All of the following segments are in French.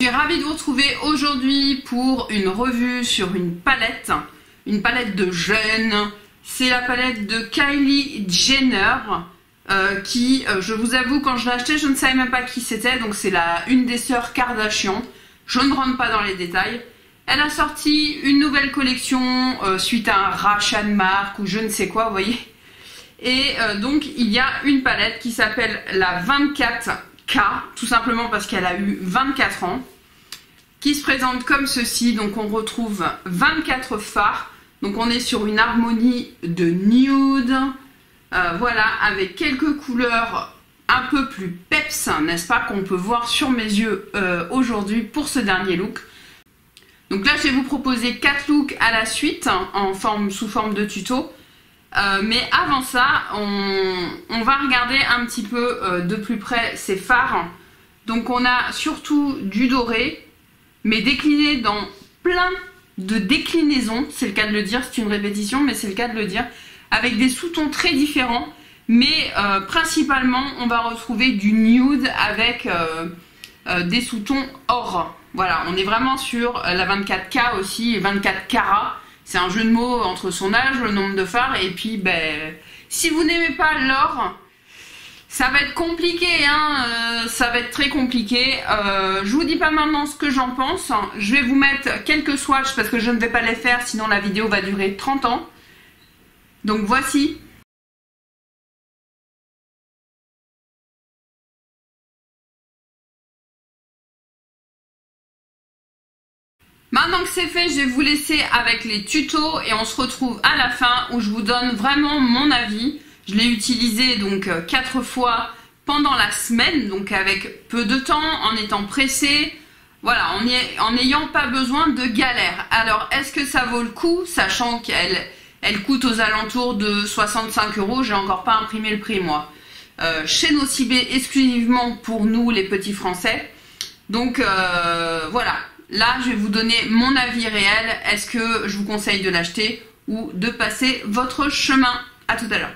Je suis ravie de vous retrouver aujourd'hui pour une revue sur une palette de jeunes. C'est la palette de Kylie Jenner qui, je vous avoue, quand je l'ai achetée, je ne savais même pas qui c'était. Donc c'est une des sœurs Kardashian, je ne rentre pas dans les détails. Elle a sorti une nouvelle collection suite à un rachat de marque ou je ne sais quoi, vous voyez. Et donc il y a une palette qui s'appelle la 24K, tout simplement parce qu'elle a eu 24 ans, qui se présente comme ceci. Donc on retrouve 24 fards, donc on est sur une harmonie de nude, voilà, avec quelques couleurs un peu plus peps, n'est-ce pas, qu'on peut voir sur mes yeux aujourd'hui pour ce dernier look. Donc là je vais vous proposer 4 looks à la suite, hein, sous forme de tuto. Mais avant ça, on va regarder un petit peu de plus près ces fards. Donc on a surtout du doré, mais décliné dans plein de déclinaisons. C'est le cas de le dire, c'est une répétition, mais c'est le cas de le dire. Avec des sous-tons très différents, mais principalement on va retrouver du nude avec des sous-tons or. Voilà, on est vraiment sur la 24K aussi, 24 carats. C'est un jeu de mots entre son âge, le nombre de fards, et puis ben, si vous n'aimez pas l'or, ça va être compliqué, hein, ça va être très compliqué. Je vous dis pas maintenant ce que j'en pense, je vais vous mettre quelques swatchs parce que je ne vais pas les faire, sinon la vidéo va durer 30 ans. Donc voici. Maintenant que c'est fait, je vais vous laisser avec les tutos et on se retrouve à la fin où je vous donne vraiment mon avis. Je l'ai utilisé donc 4 fois pendant la semaine, donc avec peu de temps, en étant pressée, voilà, en n'ayant pas besoin de galère. Alors est-ce que ça vaut le coup, sachant qu'elle coûte aux alentours de 65 €, j'ai encore pas imprimé le prix moi. Chez Nocibé exclusivement pour nous les petits Français. Donc voilà. Là, je vais vous donner mon avis réel. Est-ce que je vous conseille de l'acheter ou de passer votre chemin? À tout à l'heure.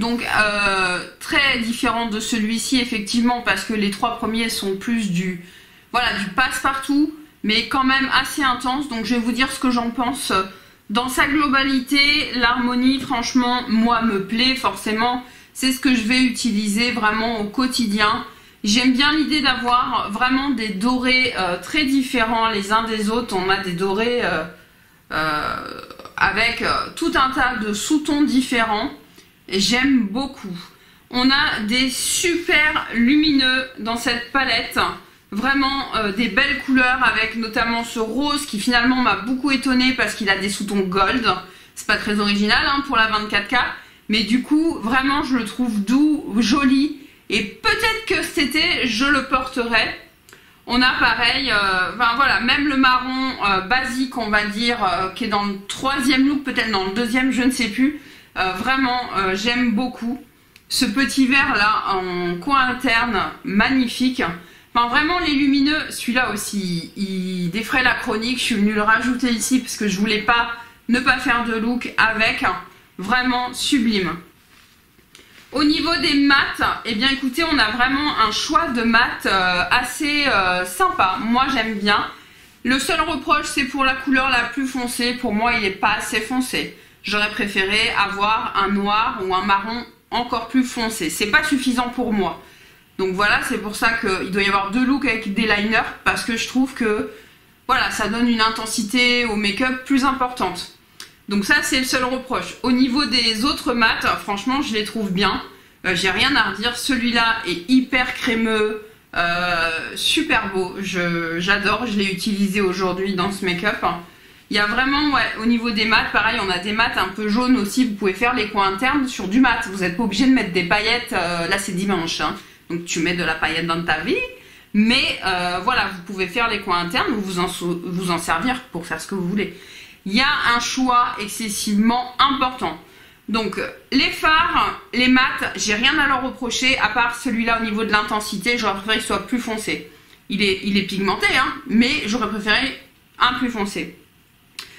donc très différent de celui-ci effectivement, parce que les trois premiers sont plus du, voilà, du passe-partout, mais quand même assez intense. Donc je vais vous dire ce que j'en pense dans sa globalité. L'harmonie, franchement, moi me plaît forcément, c'est ce que je vais utiliser vraiment au quotidien. J'aime bien l'idée d'avoir vraiment des dorés très différents les uns des autres. On a des dorés avec tout un tas de sous-tons différents. J'aime beaucoup. On a des super lumineux dans cette palette. Vraiment des belles couleurs, avec notamment ce rose qui finalement m'a beaucoup étonnée parce qu'il a des sous-tons gold. C'est pas très original hein, pour la 24K. Mais du coup, vraiment, je le trouve doux, joli. Et peut-être que cet été, je le porterai. On a pareil, enfin voilà, même le marron basique, on va dire, qui est dans le troisième look, peut-être dans le deuxième, je ne sais plus. Vraiment, j'aime beaucoup. Ce petit vert là, en coin interne, magnifique. Enfin vraiment, les lumineux, celui-là aussi, il défraie la chronique. Je suis venue le rajouter ici parce que je voulais pas ne pas faire de look avec. Vraiment sublime. Au niveau des mats, eh bien écoutez, on a vraiment un choix de mats assez sympa. Moi j'aime bien. Le seul reproche, c'est pour la couleur la plus foncée. Pour moi, il n'est pas assez foncé. J'aurais préféré avoir un noir ou un marron encore plus foncé. C'est pas suffisant pour moi. Donc voilà, c'est pour ça qu'il doit y avoir deux looks avec des liners, parce que je trouve que voilà, ça donne une intensité au make-up plus importante. Donc ça, c'est le seul reproche. Au niveau des autres mats, franchement, je les trouve bien. J'ai rien à redire. Celui-là est hyper crémeux, super beau. J'adore, je l'ai utilisé aujourd'hui dans ce make-up. Il y a vraiment, ouais, au niveau des mats, pareil, on a des mats un peu jaunes aussi. Vous pouvez faire les coins internes sur du mat. Vous n'êtes pas obligé de mettre des paillettes. Là, c'est dimanche, hein. Donc tu mets de la paillette dans ta vie. Mais voilà, vous pouvez faire les coins internes ou vous en servir pour faire ce que vous voulez. Il y a un choix excessivement important. Donc les fards, les mats, j'ai rien à leur reprocher, à part celui-là au niveau de l'intensité. J'aurais préféré qu'il soit plus foncé. Il est pigmenté, hein, mais j'aurais préféré un plus foncé.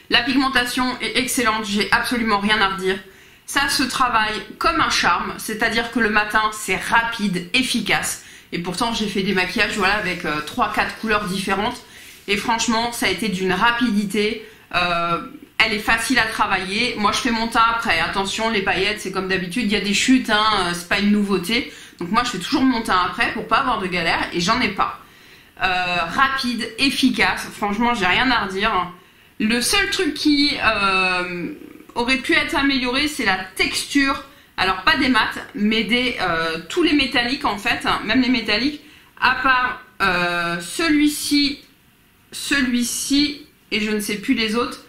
La pigmentation est excellente, j'ai absolument rien à redire. Ça se travaille comme un charme, c'est-à-dire que le matin, c'est rapide, efficace. Et pourtant, j'ai fait des maquillages, voilà, avec 3-4 couleurs différentes. Et franchement, ça a été d'une rapidité. Elle est facile à travailler. Moi je fais mon teint après, attention, les paillettes, c'est comme d'habitude, il y a des chutes hein, c'est pas une nouveauté, donc moi je fais toujours mon teint après pour pas avoir de galère, et j'en ai pas. Rapide, efficace, franchement j'ai rien à redire. Le seul truc qui aurait pu être amélioré, c'est la texture, alors pas des mats, mais des tous les métalliques en fait, hein, même les métalliques, à part celui-ci et je ne sais plus les autres,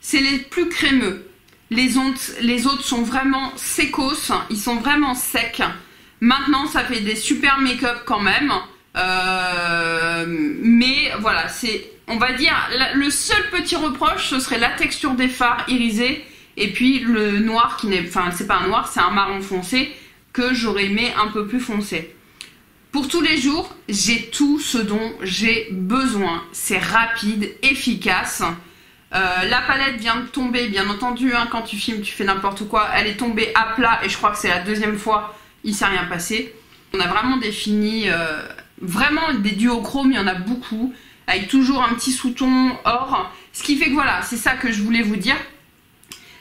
c'est les plus crémeux. Les autres sont vraiment sécos, ils sont vraiment secs. Maintenant, ça fait des super make-up quand même. Mais voilà, c'est, on va dire, le seul petit reproche, ce serait la texture des fards irisés, et puis le noir qui n'est, enfin c'est pas un noir, c'est un marron foncé, que j'aurais aimé un peu plus foncé. Pour tous les jours, j'ai tout ce dont j'ai besoin. C'est rapide, efficace. La palette vient de tomber, bien entendu. Hein, quand tu filmes, tu fais n'importe quoi. Elle est tombée à plat et je crois que c'est la deuxième fois. Il ne s'est rien passé. On a vraiment défini, vraiment des duochrome, il y en a beaucoup. Avec toujours un petit sous-ton or. Ce qui fait que voilà, c'est ça que je voulais vous dire.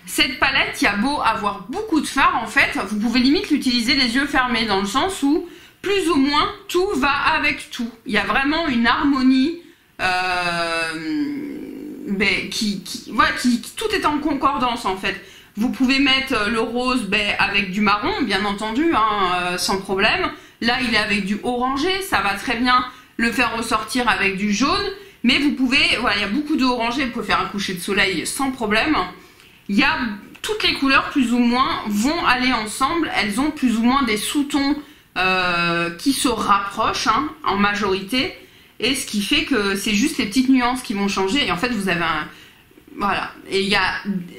Cette palette, il y a beau avoir beaucoup de fards, en fait, vous pouvez limite l'utiliser les yeux fermés, dans le sens où plus ou moins tout va avec tout. Il y a vraiment une harmonie voilà, tout est en concordance en fait. Vous pouvez mettre le rose avec du marron, bien entendu, hein, sans problème. Là il est avec du orangé, ça va très bien le faire ressortir avec du jaune. Mais vous pouvez, voilà, il y a beaucoup d'orangé, vous pouvez faire un coucher de soleil sans problème. Il y a toutes les couleurs plus ou moins vont aller ensemble, elles ont plus ou moins des sous-tons qui se rapprochent hein, en majorité, et ce qui fait que c'est juste les petites nuances qui vont changer. Et en fait vous avez un, voilà, et il y a,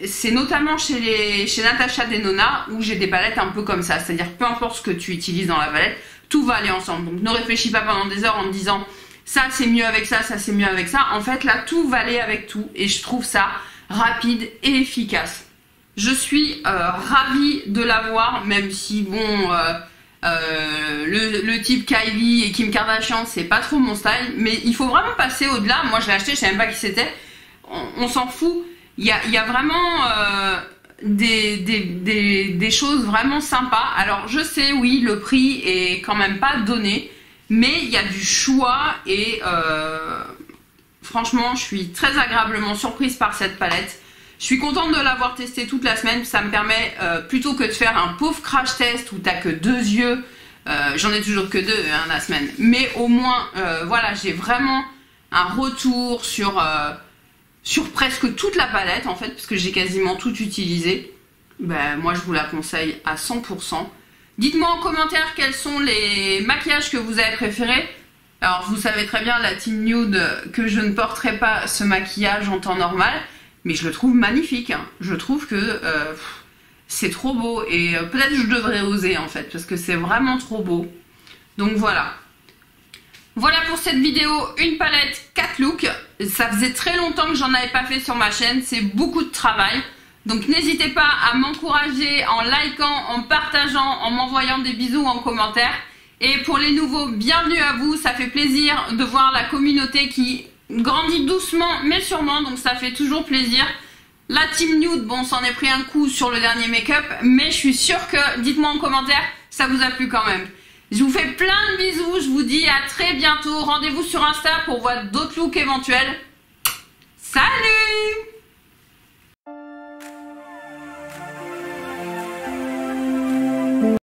c'est notamment chez Natacha Denona où j'ai des palettes un peu comme ça, c'est à dire peu importe ce que tu utilises dans la palette, tout va aller ensemble. Donc ne réfléchis pas pendant des heures en me disant ça c'est mieux avec ça, ça c'est mieux avec ça. En fait là tout va aller avec tout, et je trouve ça rapide et efficace. Je suis ravie de l'avoir, même si bon, le type Kylie et Kim Kardashian, c'est pas trop mon style, mais il faut vraiment passer au-delà. Moi je l'ai acheté, je savais même pas qui c'était, on s'en fout. Il y a vraiment des choses vraiment sympas. Alors je sais, oui, le prix est quand même pas donné, mais il y a du choix et franchement, je suis très agréablement surprise par cette palette. Je suis contente de l'avoir testée toute la semaine, ça me permet, plutôt que de faire un pauvre crash test où t'as que 2 yeux, j'en ai toujours que 2 hein, la semaine, mais au moins, voilà, j'ai vraiment un retour sur presque toute la palette en fait, parce que j'ai quasiment tout utilisé. Ben, moi je vous la conseille à 100%. Dites-moi en commentaire quels sont les maquillages que vous avez préférés. Alors vous savez très bien, la Team Nude, que je ne porterai pas ce maquillage en temps normal, mais je le trouve magnifique, hein. Je trouve que c'est trop beau et peut-être je devrais oser en fait, parce que c'est vraiment trop beau. Donc voilà. Voilà pour cette vidéo, une palette 4 looks. Ça faisait très longtemps que j'en avais pas fait sur ma chaîne, c'est beaucoup de travail. Donc n'hésitez pas à m'encourager en likant, en partageant, en m'envoyant des bisous en commentaire. Et pour les nouveaux, bienvenue à vous, ça fait plaisir de voir la communauté qui grandit doucement mais sûrement, donc ça fait toujours plaisir. La Team Nude, bon, s'en est pris un coup sur le dernier make-up, mais je suis sûre que, dites-moi en commentaire, ça vous a plu quand même. Je vous fais plein de bisous, je vous dis à très bientôt. Rendez-vous sur Insta pour voir d'autres looks éventuels. Salut!